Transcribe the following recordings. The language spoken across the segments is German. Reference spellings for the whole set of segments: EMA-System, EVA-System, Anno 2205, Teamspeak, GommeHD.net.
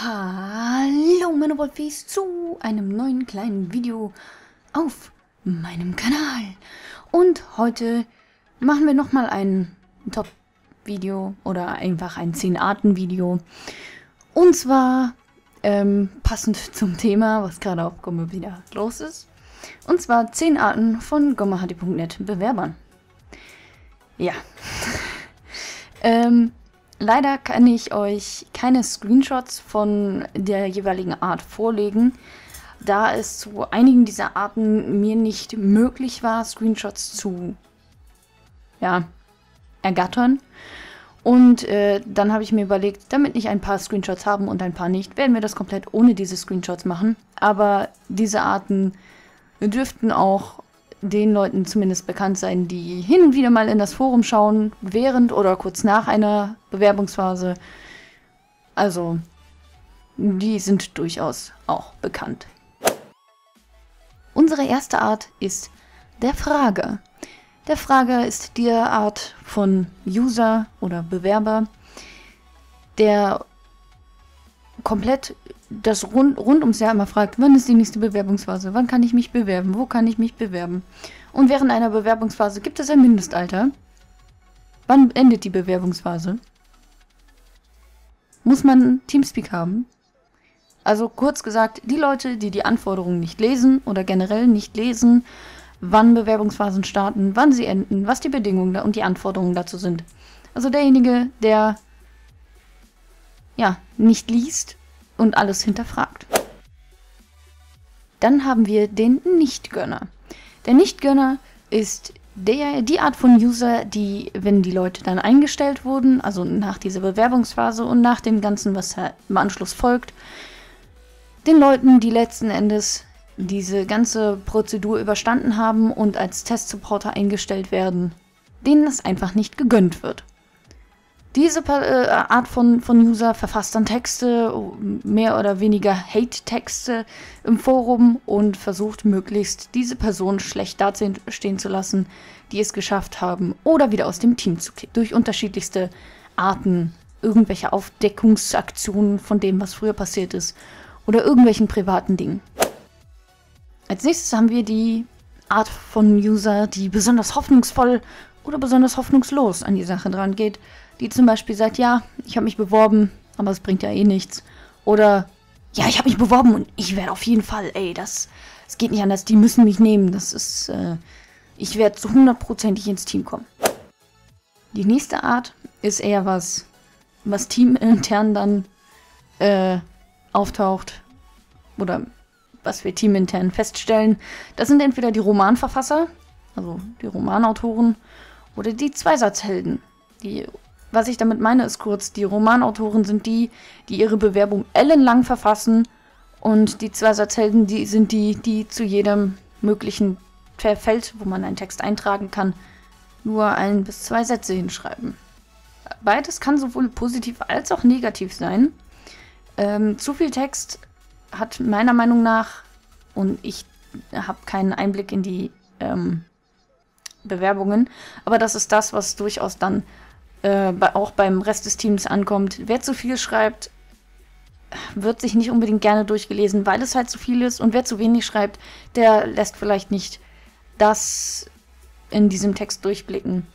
Hallo meine Wolfies zu einem neuen kleinen Video auf meinem Kanal. Und heute machen wir nochmal ein Top-Video oder einfach ein 10-Arten-Video. Und zwar passend zum Thema, was gerade auf Gomme wieder los ist. Und zwar 10 Arten von GommeHD.net Bewerbern. Ja. Leider kann ich euch keine Screenshots von der jeweiligen Art vorlegen, da es zu einigen dieser Arten mir nicht möglich war, Screenshots zu ergattern. Und dann habe ich mir überlegt, damit ich ein paar Screenshots haben und ein paar nicht, werden wir das komplett ohne diese Screenshots machen. Aber diese Arten dürften auch den Leuten zumindest bekannt sein, die hin und wieder mal in das Forum schauen, während oder kurz nach einer Bewerbungsphase. Also, die sind durchaus auch bekannt. Unsere erste Art ist der Frager. Der Frager ist die Art von User oder Bewerber, der komplett das rund ums Jahr immer fragt, wann ist die nächste Bewerbungsphase, wann kann ich mich bewerben, wo kann ich mich bewerben. Und während einer Bewerbungsphase gibt es ein Mindestalter. Wann endet die Bewerbungsphase? Muss man Teamspeak haben? Also kurz gesagt, die Leute, die die Anforderungen nicht lesen oder generell nicht lesen, wann Bewerbungsphasen starten, wann sie enden, was die Bedingungen und die Anforderungen dazu sind. Also derjenige, der nicht liest und alles hinterfragt. Dann haben wir den Nichtgönner. Der Nichtgönner ist die Art von User, die, wenn die Leute dann eingestellt wurden, also nach dieser Bewerbungsphase und nach dem Ganzen, was im Anschluss folgt, den Leuten, die letzten Endes diese ganze Prozedur überstanden haben und als Testsupporter eingestellt werden, denen das einfach nicht gegönnt wird. Diese Art von User verfasst dann Texte, mehr oder weniger Hate-Texte im Forum und versucht möglichst, diese Personen schlecht dastehen zu lassen, die es geschafft haben oder wieder aus dem Team zu kicken. Durch unterschiedlichste Arten, irgendwelche Aufdeckungsaktionen von dem, was früher passiert ist oder irgendwelchen privaten Dingen. Als nächstes haben wir die Art von User, die besonders hoffnungsvoll oder besonders hoffnungslos an die Sache dran geht, die zum Beispiel sagt, ja, ich habe mich beworben, aber es bringt ja eh nichts. Oder, ja, ich habe mich beworben und ich werde auf jeden Fall, ey, das geht nicht anders, die müssen mich nehmen, das ist, ich werde zu 100% ins Team kommen. Die nächste Art ist eher was teamintern dann auftaucht oder was wir teamintern feststellen. Das sind entweder die Romanverfasser, also die Romanautoren, oder die Zweisatzhelden, was ich damit meine, ist kurz, die Romanautoren sind die, die ihre Bewerbung ellenlang verfassen und die Zweisatzhelden, die sind die, die zu jedem möglichen Feld, wo man einen Text eintragen kann, nur 1 bis 2 Sätze hinschreiben. Beides kann sowohl positiv als auch negativ sein. Zu viel Text hat meiner Meinung nach, und ich habe keinen Einblick in die Bewerbungen, aber das ist das, was durchaus dann auch beim Rest des Teams ankommt. Wer zu viel schreibt, wird sich nicht unbedingt gerne durchgelesen, weil es halt zu viel ist. Und wer zu wenig schreibt, der lässt vielleicht nicht das in diesem Text durchblicken,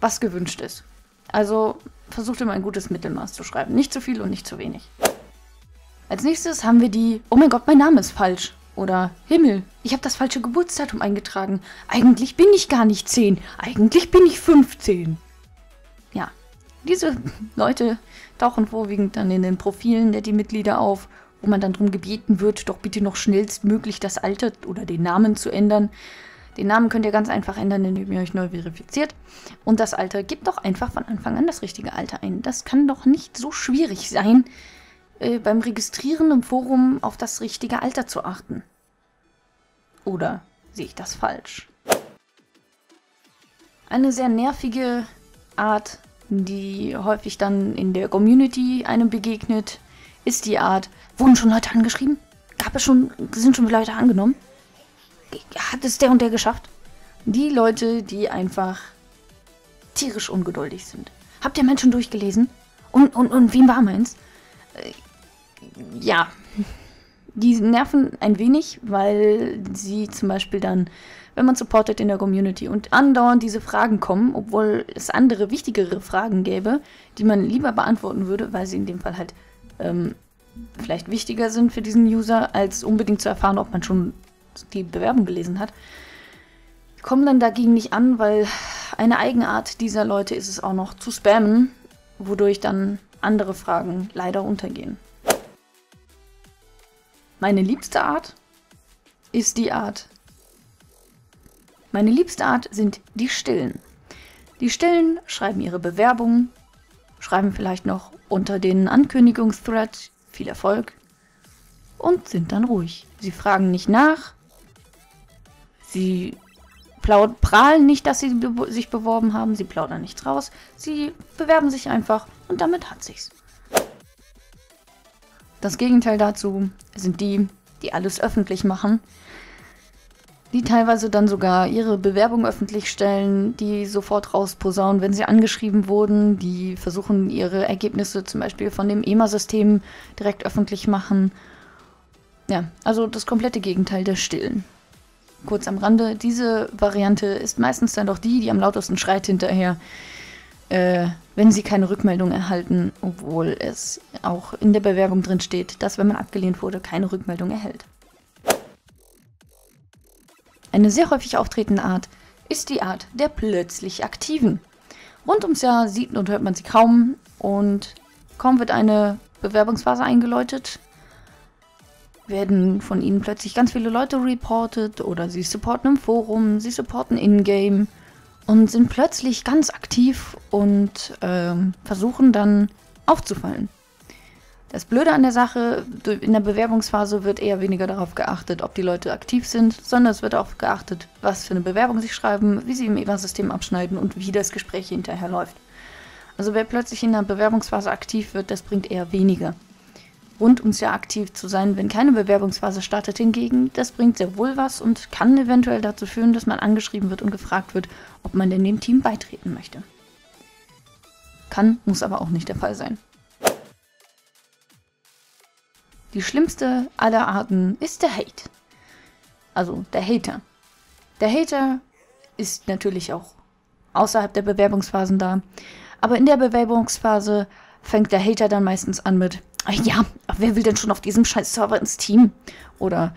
was gewünscht ist. Also versucht immer ein gutes Mittelmaß zu schreiben. Nicht zu viel und nicht zu wenig. Als nächstes haben wir die, oh mein Gott, mein Name ist falsch. Oder Himmel, ich habe das falsche Geburtsdatum eingetragen. Eigentlich bin ich gar nicht 10, eigentlich bin ich 15. Ja, diese Leute tauchen vorwiegend dann in den Profilen der Teammitglieder auf, wo man dann darum gebeten wird, doch bitte noch schnellstmöglich das Alter oder den Namen zu ändern. Den Namen könnt ihr ganz einfach ändern, indem ihr euch neu verifiziert. Und das Alter, gebt doch einfach von Anfang an das richtige Alter ein. Das kann doch nicht so schwierig sein, beim Registrieren im Forum auf das richtige Alter zu achten. Oder sehe ich das falsch? Eine sehr nervige Art, die häufig dann in der Community einem begegnet, ist die Art, wurden schon Leute angeschrieben? Sind schon Leute angenommen? Hat es der und der geschafft? Die Leute, die einfach tierisch ungeduldig sind. Habt ihr Menschen durchgelesen? Und wem war meins? ja, die nerven ein wenig, weil sie zum Beispiel dann, wenn man supportet in der Community und andauernd diese Fragen kommen, obwohl es andere, wichtigere Fragen gäbe, die man lieber beantworten würde, weil sie in dem Fall halt vielleicht wichtiger sind für diesen User, als unbedingt zu erfahren, ob man schon die Bewerbung gelesen hat, kommen dann dagegen nicht an, weil eine Eigenart dieser Leute ist es auch noch zu spammen, wodurch dann andere Fragen leider untergehen. Meine liebste Art sind die Stillen. Die Stillen schreiben ihre Bewerbungen, schreiben vielleicht noch unter den Ankündigungsthread viel Erfolg und sind dann ruhig. Sie fragen nicht nach, sie prahlen nicht, dass sie sich beworben haben, sie plaudern nicht raus, sie bewerben sich einfach und damit hat sich's. Das Gegenteil dazu sind die, die alles öffentlich machen, die teilweise dann sogar ihre Bewerbung öffentlich stellen, die sofort rausposaunen, wenn sie angeschrieben wurden, die versuchen, ihre Ergebnisse zum Beispiel von dem EMA-System direkt öffentlich machen. Ja, also das komplette Gegenteil der Stillen. Kurz am Rande, diese Variante ist meistens dann doch die, die am lautesten schreit hinterher, wenn sie keine Rückmeldung erhalten, obwohl es auch in der Bewerbung drin steht, dass, wenn man abgelehnt wurde, keine Rückmeldung erhält. Eine sehr häufig auftretende Art ist die Art der plötzlich Aktiven. Rund ums Jahr sieht und hört man sie kaum und kaum wird eine Bewerbungsphase eingeläutet, werden von ihnen plötzlich ganz viele Leute reportet oder sie supporten im Forum, sie supporten in-game und sind plötzlich ganz aktiv und versuchen dann aufzufallen. Das Blöde an der Sache, in der Bewerbungsphase wird eher weniger darauf geachtet, ob die Leute aktiv sind, sondern es wird auch geachtet, was für eine Bewerbung sie schreiben, wie sie im EVA-System abschneiden und wie das Gespräch hinterher läuft. Also wer plötzlich in der Bewerbungsphase aktiv wird, das bringt eher weniger. Rund ums Jahr aktiv zu sein, wenn keine Bewerbungsphase startet hingegen, das bringt sehr wohl was und kann eventuell dazu führen, dass man angeschrieben wird und gefragt wird, ob man denn dem Team beitreten möchte. Kann, muss aber auch nicht der Fall sein. Die schlimmste aller Arten ist der Hate. Also der Hater. Der Hater ist natürlich auch außerhalb der Bewerbungsphasen da. Aber in der Bewerbungsphase fängt der Hater dann meistens an mit: ja, wer will denn schon auf diesem scheiß Server ins Team? Oder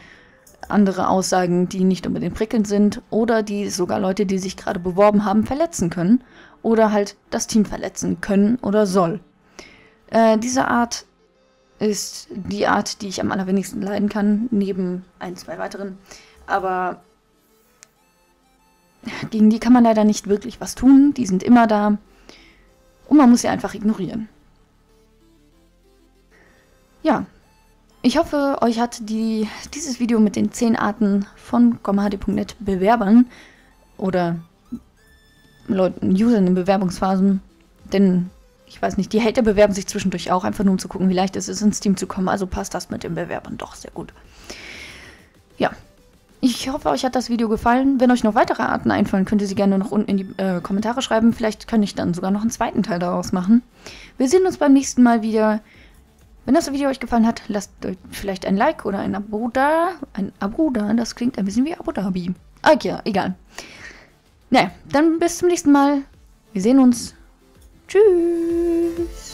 andere Aussagen, die nicht unbedingt prickelnd sind oder die sogar Leute, die sich gerade beworben haben, verletzen können. Oder halt das Team verletzen können oder soll. Diese Art ist die Art, die ich am allerwenigsten leiden kann, neben ein, zwei weiteren. Aber gegen die kann man leider nicht wirklich was tun. Die sind immer da und man muss sie einfach ignorieren. Ja, ich hoffe, euch hat dieses Video mit den 10 Arten von GommeHD.net Bewerbern oder Leuten, Usern in Bewerbungsphasen, denn ich weiß nicht, die Hater bewerben sich zwischendurch auch, einfach nur um zu gucken, wie leicht es ist, ins Team zu kommen. Also passt das mit den Bewerbern doch sehr gut. Ja, ich hoffe, euch hat das Video gefallen. Wenn euch noch weitere Arten einfallen, könnt ihr sie gerne noch unten in die Kommentare schreiben. Vielleicht kann ich dann sogar noch einen zweiten Teil daraus machen. Wir sehen uns beim nächsten Mal wieder. Wenn das Video euch gefallen hat, lasst euch vielleicht ein Like oder ein Abo da. Ein Abo da, das klingt ein bisschen wie Abu Dhabi. Ah ja, egal. Naja, dann bis zum nächsten Mal. Wir sehen uns. Tschüss.